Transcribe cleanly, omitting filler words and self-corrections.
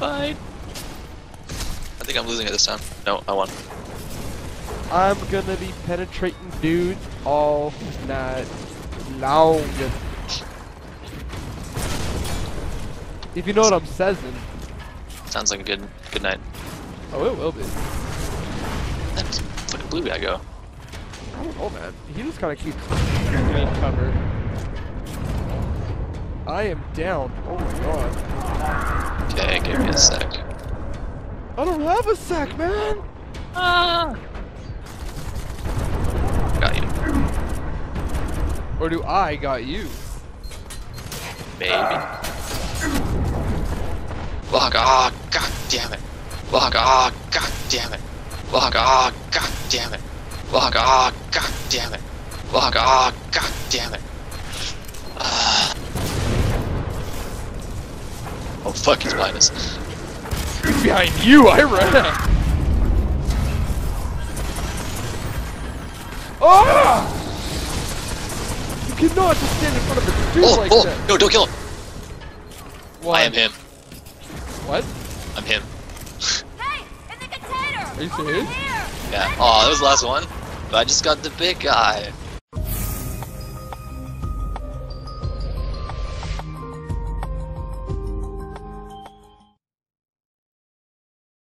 fight. I think I'm losing it this time. No, I won. I'm gonna be penetrating dudes all night long. If you know what I'm saying. Sounds like a good night. Oh, it will be. That's fucking blue guy go. I don't know, man. He just kind of keeps getting covered. I am down. Oh my god. Okay, give me a sec. I don't have a sec, man. Ah. Got you. Or do I got you? Maybe. Log, ah, oh, god damn it. Log, ah, oh, god damn it. Log, ah, oh, god damn it. Log, ah, oh, god damn it. Log, ah, oh, god damn it. Oh fuck, he's behind us. He's behind you, I ran. Oh! You cannot just stand in front of a dude like that. No, don't kill him. What? I am him. What? I'm him. Hey, it's a container. Are you serious? Yeah. Oh, that was the last one. But I just got the big guy.